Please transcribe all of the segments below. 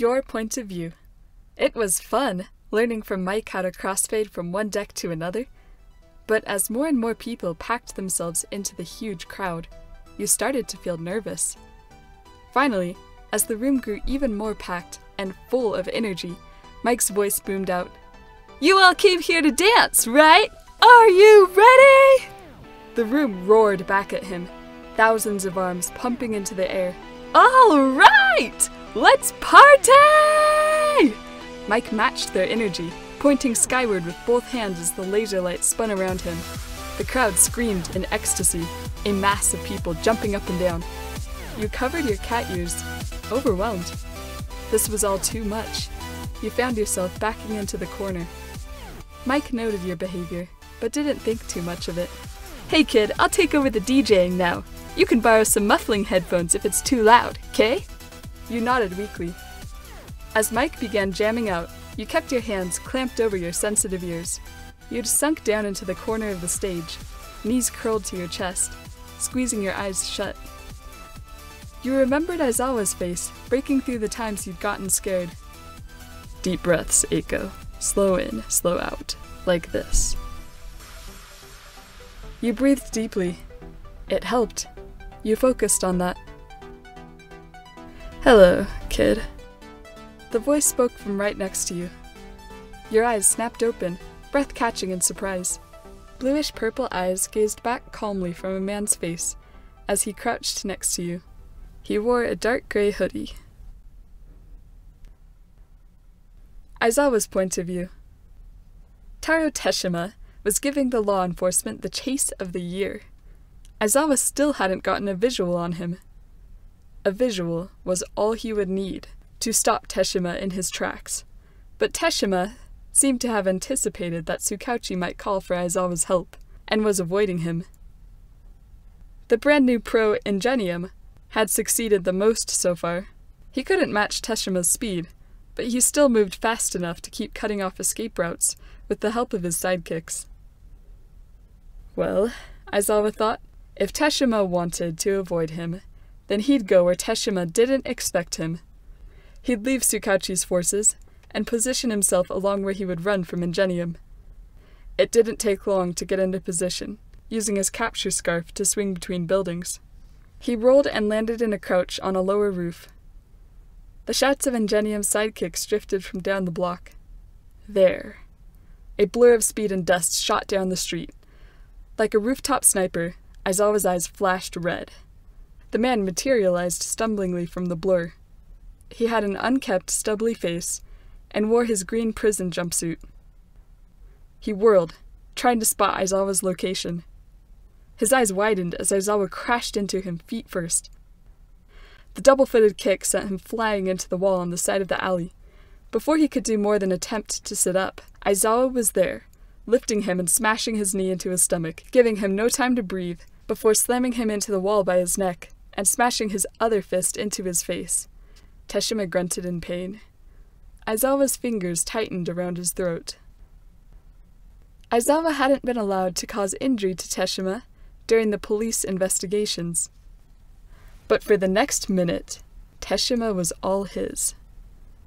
your point of view. It was fun, learning from Mike how to crossfade from one deck to another. But as more and more people packed themselves into the huge crowd, you started to feel nervous. Finally, as the room grew even more packed and full of energy, Mike's voice boomed out, "You all came here to dance, right? Are you ready?" The room roared back at him, thousands of arms pumping into the air. "All right! Let's party!" Mike matched their energy, pointing skyward with both hands as the laser light spun around him. The crowd screamed in ecstasy, a mass of people jumping up and down. You covered your cat ears, overwhelmed. This was all too much. You found yourself backing into the corner. Mike noted your behavior, but didn't think too much of it. "Hey kid, I'll take over the DJing now. You can borrow some muffling headphones if it's too loud, okay?" You nodded weakly. As Mike began jamming out, you kept your hands clamped over your sensitive ears. You'd sunk down into the corner of the stage, knees curled to your chest, squeezing your eyes shut. You remembered Aizawa's face, breaking through the times you'd gotten scared. "Deep breaths, Eiko. Slow in, slow out. Like this." You breathed deeply. It helped. You focused on that. "Hello, kid." The voice spoke from right next to you. Your eyes snapped open, breath catching in surprise. Bluish purple eyes gazed back calmly from a man's face as he crouched next to you. He wore a dark gray hoodie. Aizawa's point of view. Taro Teshima was giving the law enforcement the chase of the year. Aizawa still hadn't gotten a visual on him. A visual was all he would need to stop Teshima in his tracks. But Teshima seemed to have anticipated that Tsukauchi might call for Aizawa's help, and was avoiding him. The brand new pro Ingenium had succeeded the most so far. He couldn't match Teshima's speed, but he still moved fast enough to keep cutting off escape routes with the help of his sidekicks. Well, Aizawa thought, if Teshima wanted to avoid him, then he'd go where Teshima didn't expect him. He'd leave Tsukauchi's forces and position himself along where he would run from Ingenium. It didn't take long to get into position, using his capture scarf to swing between buildings. He rolled and landed in a crouch on a lower roof. The shouts of Ingenium's sidekicks drifted from down the block. There. A blur of speed and dust shot down the street. Like a rooftop sniper, Aizawa's eyes flashed red. The man materialized stumblingly from the blur. He had an unkempt, stubbly face, and wore his green prison jumpsuit. He whirled, trying to spot Aizawa's location. His eyes widened as Aizawa crashed into him feet first. The double-footed kick sent him flying into the wall on the side of the alley. Before he could do more than attempt to sit up, Aizawa was there, lifting him and smashing his knee into his stomach, giving him no time to breathe, before slamming him into the wall by his neck, and smashing his other fist into his face. Teshima grunted in pain. Aizawa's fingers tightened around his throat. Aizawa hadn't been allowed to cause injury to Teshima during the police investigations. But for the next minute, Teshima was all his.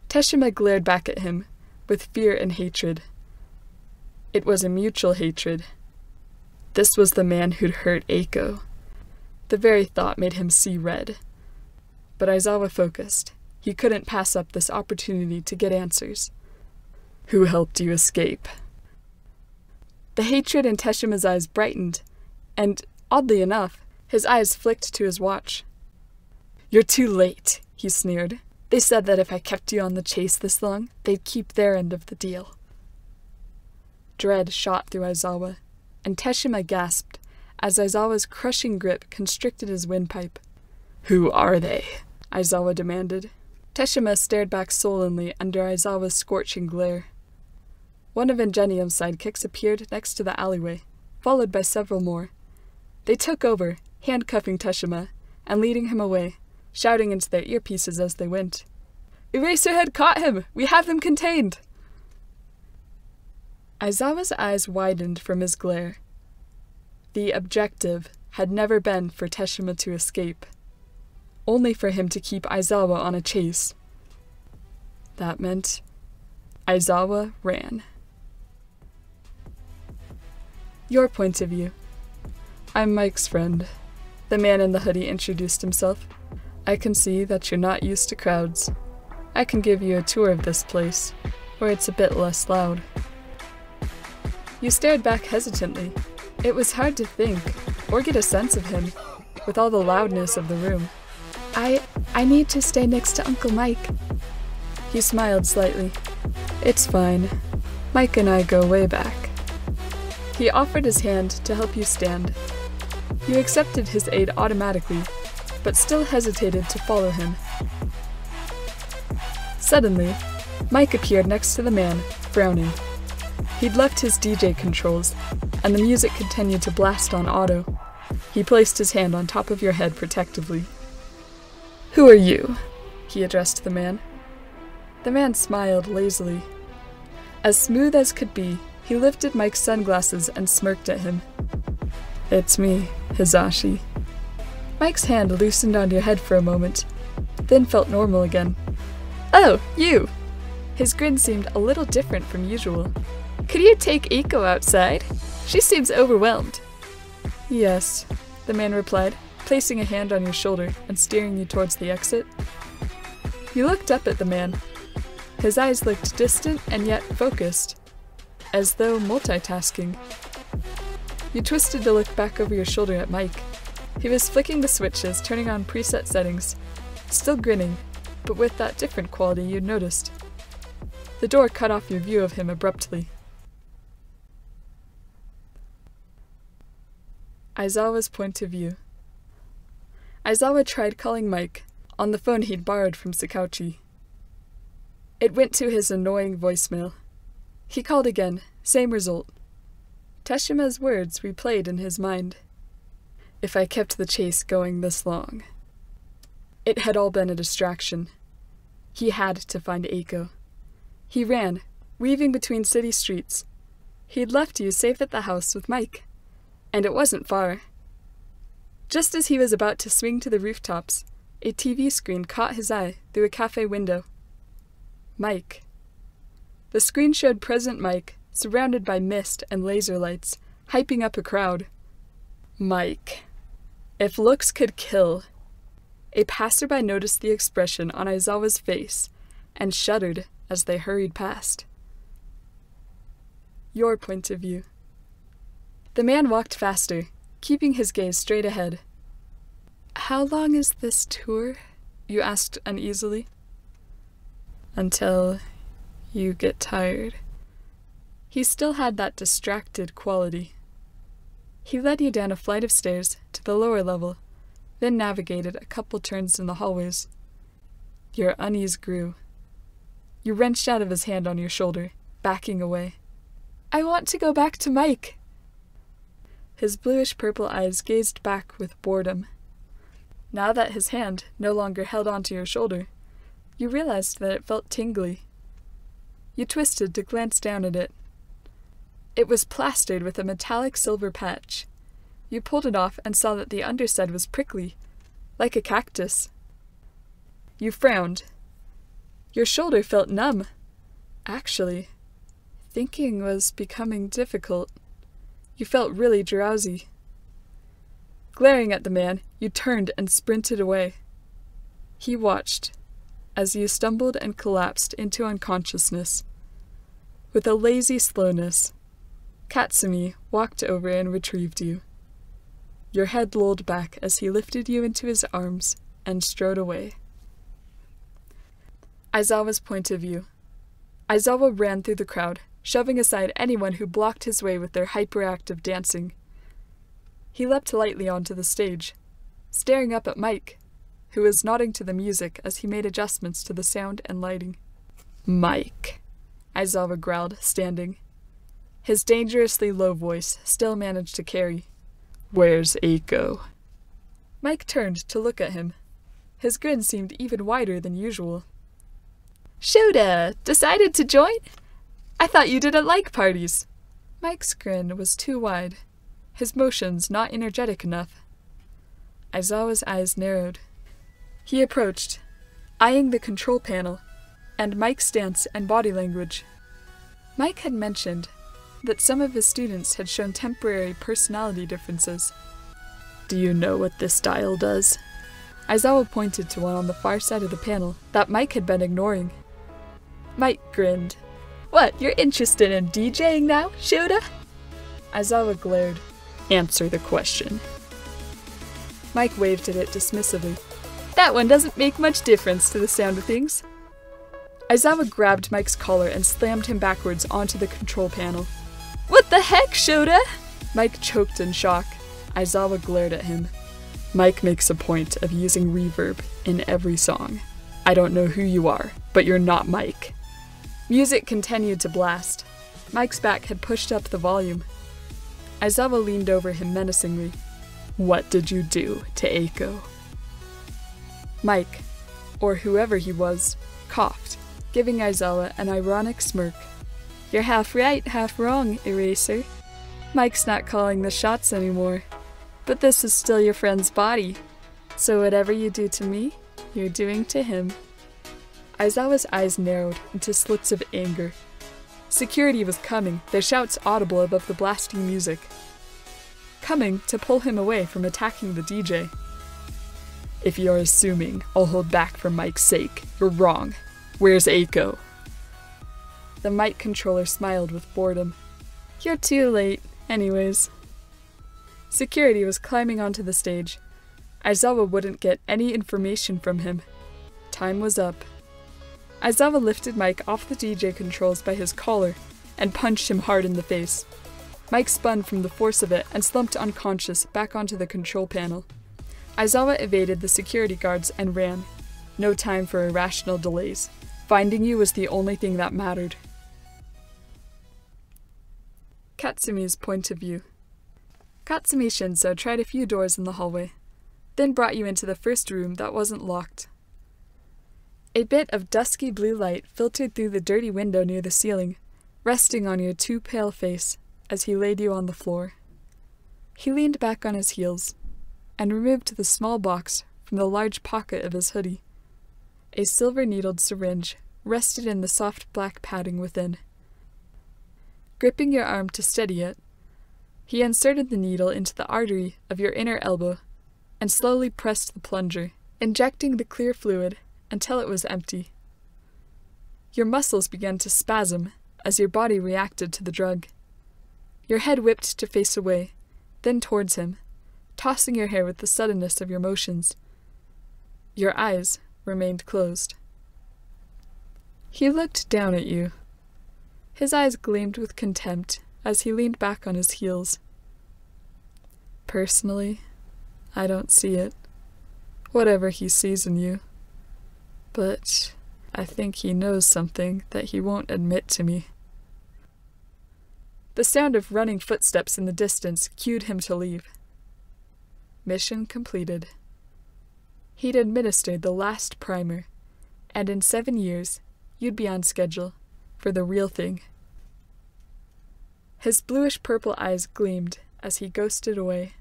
Teshima glared back at him, with fear and hatred. It was a mutual hatred. This was the man who'd hurt Eiko. The very thought made him see red. But Aizawa focused. He couldn't pass up this opportunity to get answers. "Who helped you escape?" The hatred in Teshima's eyes brightened, and, oddly enough, his eyes flicked to his watch. "You're too late," he sneered. "They said that if I kept you on the chase this long, they'd keep their end of the deal." Dread shot through Aizawa, and Teshima gasped as Aizawa's crushing grip constricted his windpipe. "Who are they?" Aizawa demanded. Teshima stared back sullenly under Aizawa's scorching glare. One of Ingenium's sidekicks appeared next to the alleyway, followed by several more. They took over, handcuffing Teshima and leading him away, shouting into their earpieces as they went. "Eraserhead caught him! We have them contained!" Aizawa's eyes widened from his glare. The objective had never been for Teshima to escape, only for him to keep Aizawa on a chase. That meant Aizawa ran. Your point of view. I'm Mike's friend. The man in the hoodie introduced himself. I can see that you're not used to crowds. I can give you a tour of this place, where it's a bit less loud. You stared back hesitantly. It was hard to think, or get a sense of him, with all the loudness of the room. I need to stay next to Uncle Mike. He smiled slightly. It's fine. Mike and I go way back. He offered his hand to help you stand. You accepted his aid automatically, but still hesitated to follow him. Suddenly, Mike appeared next to the man, frowning. He'd left his DJ controls, and the music continued to blast on auto. He placed his hand on top of your head protectively. "Who are you?" he addressed the man. The man smiled lazily. As smooth as could be, he lifted Mike's sunglasses and smirked at him. "It's me, Hisashi." Mike's hand loosened on your head for a moment, then felt normal again. "Oh, you!" His grin seemed a little different from usual. "Could you take Eiko outside? She seems overwhelmed." "Yes," the man replied, placing a hand on your shoulder and steering you towards the exit. You looked up at the man. His eyes looked distant and yet focused, as though multitasking. You twisted to look back over your shoulder at Mike. He was flicking the switches, turning on preset settings, still grinning, but with that different quality you'd noticed. The door cut off your view of him abruptly. Aizawa's point of view. Aizawa tried calling Mike, on the phone he'd borrowed from Tsukauchi. It went to his annoying voicemail. He called again, same result. Teshima's words replayed in his mind. If I kept the chase going this long. It had all been a distraction. He had to find Eiko. He ran, weaving between city streets. He'd left you safe at the house with Mike. And it wasn't far. Just as he was about to swing to the rooftops, a TV screen caught his eye through a cafe window. Mike. The screen showed Present Mike, surrounded by mist and laser lights, hyping up a crowd. Mike. If looks could kill. A passerby noticed the expression on Aizawa's face and shuddered as they hurried past. Your point of view. The man walked faster, keeping his gaze straight ahead. "How long is this tour?" you asked uneasily. "Until you get tired." He still had that distracted quality. He led you down a flight of stairs to the lower level, then navigated a couple turns in the hallways. Your unease grew. You wrenched out of his hand on your shoulder, backing away. "I want to go back to Mike." His bluish-purple eyes gazed back with boredom. Now that his hand no longer held onto your shoulder, you realized that it felt tingly. You twisted to glance down at it. It was plastered with a metallic silver patch. You pulled it off and saw that the underside was prickly, like a cactus. You frowned. Your shoulder felt numb. Actually, thinking was becoming difficult. You felt really drowsy. Glaring at the man, you turned and sprinted away. He watched as you stumbled and collapsed into unconsciousness. With a lazy slowness, Katsumi walked over and retrieved you. Your head lolled back as he lifted you into his arms and strode away. Aizawa's point of view. Aizawa ran through the crowd, shoving aside anyone who blocked his way with their hyperactive dancing. He leapt lightly onto the stage, staring up at Mike, who was nodding to the music as he made adjustments to the sound and lighting. "Mike," Aizawa growled, standing. His dangerously low voice still managed to carry. "Where's Eiko?" Mike turned to look at him. His grin seemed even wider than usual. "Shota, decided to join? I thought you didn't like parties." Mike's grin was too wide, his motions not energetic enough. Aizawa's eyes narrowed. He approached, eyeing the control panel, and Mike's stance and body language. Mike had mentioned that some of his students had shown temporary personality differences. Do you know what this dial does? Aizawa pointed to one on the far side of the panel that Mike had been ignoring. Mike grinned. What, you're interested in DJing now, Shota? Aizawa glared. Answer the question. Mike waved at it dismissively. That one doesn't make much difference to the sound of things. Aizawa grabbed Mike's collar and slammed him backwards onto the control panel. What the heck, Shota? Mike choked in shock. Aizawa glared at him. Mike makes a point of using reverb in every song. I don't know who you are, but you're not Mike. Music continued to blast. Mike's back had pushed up the volume. Aizawa leaned over him menacingly. What did you do to Eiko? Mike, or whoever he was, coughed, giving Aizawa an ironic smirk. You're half right, half wrong, Eraser. Mike's not calling the shots anymore. But this is still your friend's body. So whatever you do to me, you're doing to him. Aizawa's eyes narrowed into slits of anger. Security was coming, their shouts audible above the blasting music. Coming to pull him away from attacking the DJ. If you're assuming I'll hold back for Mike's sake, you're wrong. Where's Eiko? The mic controller smiled with boredom. You're too late, anyways. Security was climbing onto the stage. Aizawa wouldn't get any information from him. Time was up. Aizawa lifted Mike off the DJ controls by his collar and punched him hard in the face. Mike spun from the force of it and slumped unconscious back onto the control panel. Aizawa evaded the security guards and ran. No time for irrational delays. Finding you was the only thing that mattered. Katsumi's point of view. Katsumi Shinzo tried a few doors in the hallway, then brought you into the first room that wasn't locked. A bit of dusky blue light filtered through the dirty window near the ceiling, resting on your too pale face as he laid you on the floor. He leaned back on his heels and removed the small box from the large pocket of his hoodie. A silver-needled syringe rested in the soft black padding within. Gripping your arm to steady it, he inserted the needle into the artery of your inner elbow and slowly pressed the plunger, injecting the clear fluid until it was empty. Your muscles began to spasm as your body reacted to the drug. Your head whipped to face away, then towards him, tossing your hair with the suddenness of your motions. Your eyes remained closed. He looked down at you. His eyes gleamed with contempt as he leaned back on his heels. Personally, I don't see it, whatever he sees in you. But I think he knows something that he won't admit to me. The sound of running footsteps in the distance cued him to leave. Mission completed. He'd administered the last primer, and in 7 years, you'd be on schedule for the real thing. His bluish-purple eyes gleamed as he ghosted away.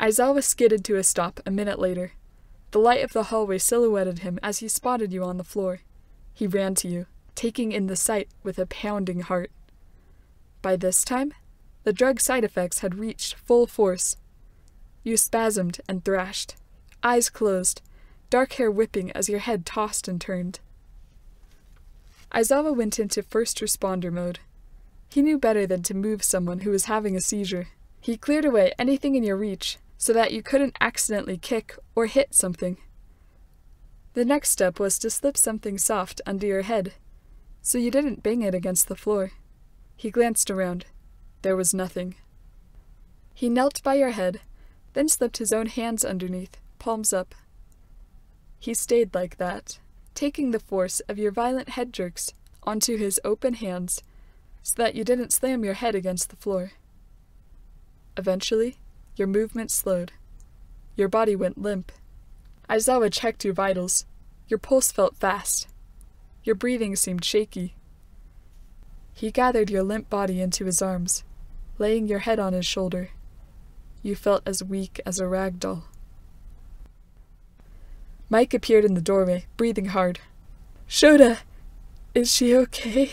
Aizawa skidded to a stop a minute later. The light of the hallway silhouetted him as he spotted you on the floor. He ran to you, taking in the sight with a pounding heart. By this time, the drug side effects had reached full force. You spasmed and thrashed, eyes closed, dark hair whipping as your head tossed and turned. Aizawa went into first responder mode. He knew better than to move someone who was having a seizure. He cleared away anything in your reach so that you couldn't accidentally kick or hit something. The next step was to slip something soft under your head, so you didn't bang it against the floor. He glanced around. There was nothing. He knelt by your head, then slipped his own hands underneath, palms up. He stayed like that, taking the force of your violent head jerks onto his open hands so that you didn't slam your head against the floor. Eventually, your movement slowed. Your body went limp. Aizawa checked your vitals. Your pulse felt fast. Your breathing seemed shaky. He gathered your limp body into his arms, laying your head on his shoulder. You felt as weak as a rag doll. Mike appeared in the doorway, breathing hard. "Shota! Is she okay?"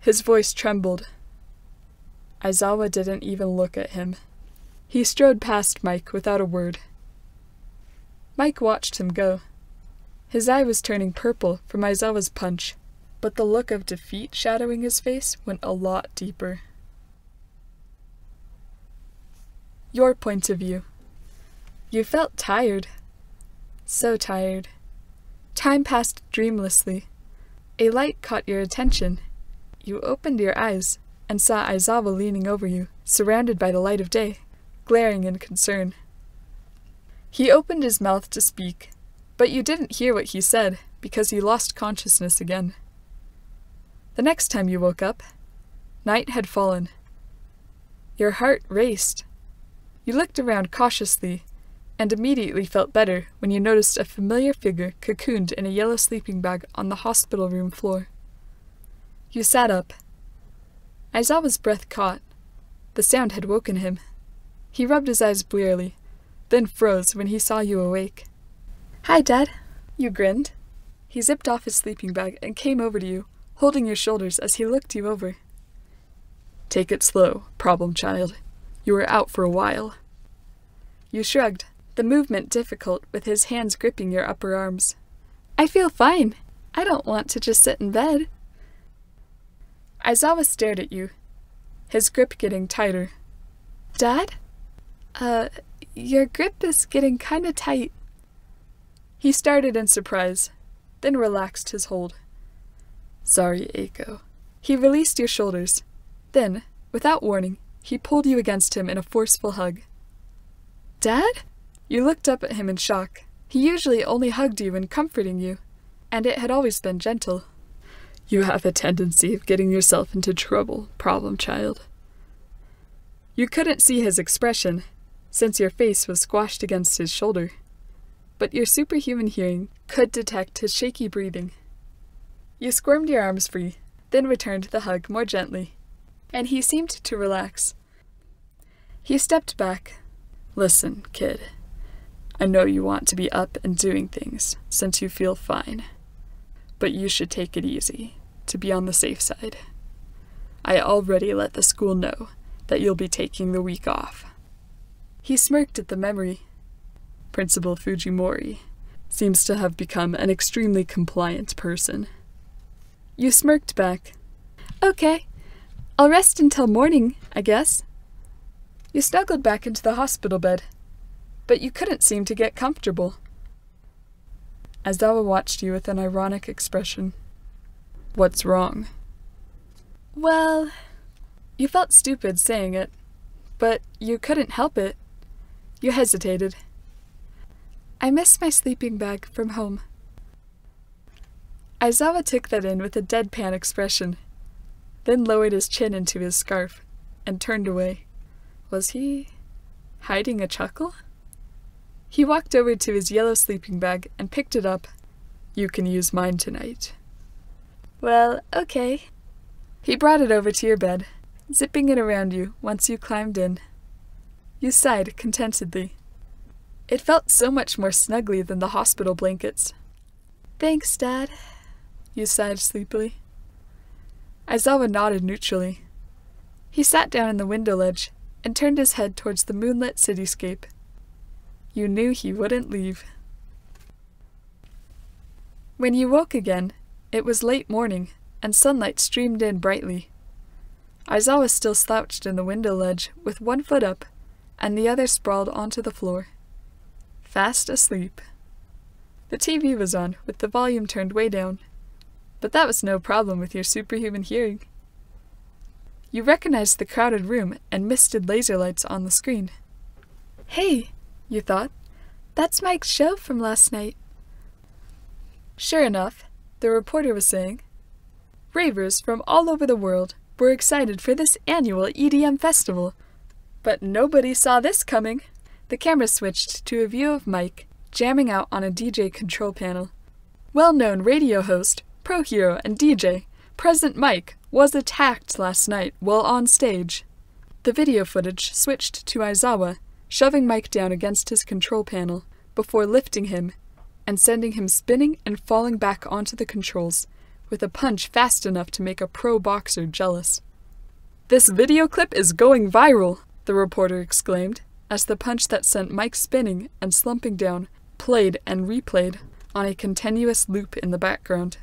His voice trembled. Aizawa didn't even look at him. He strode past Mike without a word. Mike watched him go. His eye was turning purple from Aizawa's punch, but the look of defeat shadowing his face went a lot deeper. Your point of view. You felt tired. So tired. Time passed dreamlessly. A light caught your attention. You opened your eyes and saw Aizawa leaning over you, surrounded by the light of day, glaring in concern. He opened his mouth to speak, but you didn't hear what he said because he lost consciousness again. The next time you woke up, night had fallen. Your heart raced. You looked around cautiously and immediately felt better when you noticed a familiar figure cocooned in a yellow sleeping bag on the hospital room floor. You sat up. Aizawa's breath caught. The sound had woken him. He rubbed his eyes blearily, then froze when he saw you awake. "Hi, Dad," you grinned. He zipped off his sleeping bag and came over to you, holding your shoulders as he looked you over. "Take it slow, problem child. You were out for a while." You shrugged, the movement difficult with his hands gripping your upper arms. "I feel fine. I don't want to just sit in bed." Aizawa stared at you, his grip getting tighter. "Dad? Your grip is getting kinda tight." He started in surprise, then relaxed his hold. "Sorry, Eiko." He released your shoulders, then, without warning, he pulled you against him in a forceful hug. "Dad?" You looked up at him in shock. He usually only hugged you when comforting you, and it had always been gentle. "You have a tendency of getting yourself into trouble, problem child." You couldn't see his expression, since your face was squashed against his shoulder, but your superhuman hearing could detect his shaky breathing. You squirmed your arms free, then returned the hug more gently, and he seemed to relax. He stepped back. "Listen, kid. I know you want to be up and doing things, since you feel fine. But you should take it easy, to be on the safe side. I already let the school know that you'll be taking the week off." He smirked at the memory. "Principal Fujimori seems to have become an extremely compliant person." You smirked back. "Okay. I'll rest until morning, I guess." You snuggled back into the hospital bed, but you couldn't seem to get comfortable. Aizawa watched you with an ironic expression. "What's wrong?" "Well..." You felt stupid saying it, but you couldn't help it. You hesitated. "I miss my sleeping bag from home." Aizawa took that in with a deadpan expression, then lowered his chin into his scarf and turned away. Was he hiding a chuckle? He walked over to his yellow sleeping bag and picked it up. "You can use mine tonight." "Well, okay." He brought it over to your bed, zipping it around you once you climbed in. You sighed contentedly. It felt so much more snugly than the hospital blankets. "Thanks, Dad," you sighed sleepily. Aizawa nodded neutrally. He sat down in the window ledge and turned his head towards the moonlit cityscape. You knew he wouldn't leave. When you woke again, it was late morning, and sunlight streamed in brightly. Aizawa still slouched in the window ledge with one foot up, and the other sprawled onto the floor, fast asleep. The TV was on, with the volume turned way down, but that was no problem with your superhuman hearing. You recognized the crowded room and misted laser lights on the screen. "Hey," you thought, "that's Mike's show from last night." Sure enough, the reporter was saying, "Ravers from all over the world were excited for this annual EDM festival, but nobody saw this coming." The camera switched to a view of Mike jamming out on a DJ control panel. Well-known radio host, pro hero, and DJ, Present Mic, was attacked last night while on stage. The video footage switched to Aizawa, shoving Mike down against his control panel, before lifting him, and sending him spinning and falling back onto the controls, with a punch fast enough to make a pro boxer jealous. "This video clip is going viral!" the reporter exclaimed, as the punch that sent Mike spinning and slumping down played and replayed on a continuous loop in the background.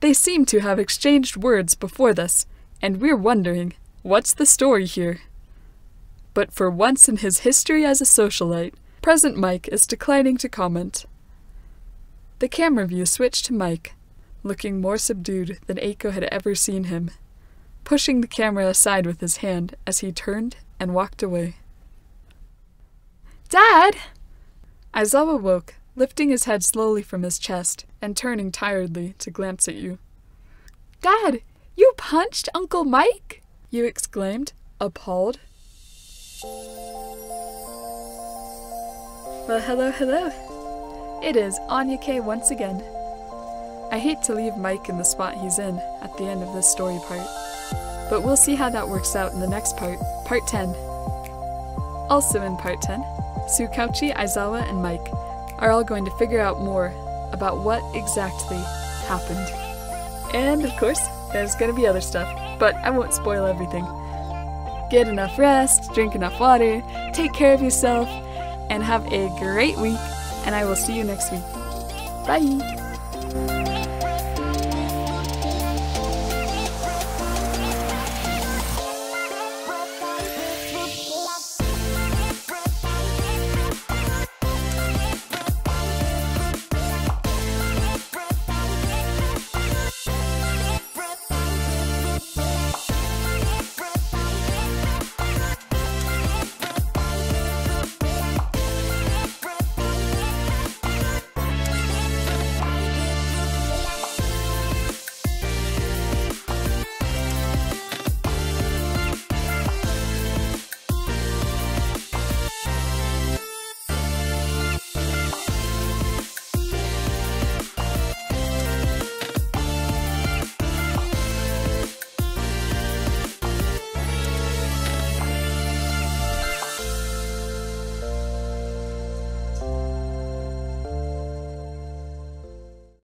"They seem to have exchanged words before this, and we're wondering, what's the story here?" But for once in his history as a socialite, Present Mike is declining to comment. The camera view switched to Mike, looking more subdued than Eiko had ever seen him, pushing the camera aside with his hand as he turned and walked away. "Dad!" Aizawa woke, lifting his head slowly from his chest and turning tiredly to glance at you. "Dad, you punched Uncle Mike?" you exclaimed, appalled. Well, hello, hello. It is Anya Kay once again. I hate to leave Mike in the spot he's in at the end of this story part, but we'll see how that works out in the next part, Part 10. Also in Part 10, Tsukauchi, Aizawa, and Mike are all going to figure out more about what exactly happened. And of course, there's going to be other stuff, but I won't spoil everything. Get enough rest, drink enough water, take care of yourself, and have a great week, and I will see you next week. Bye!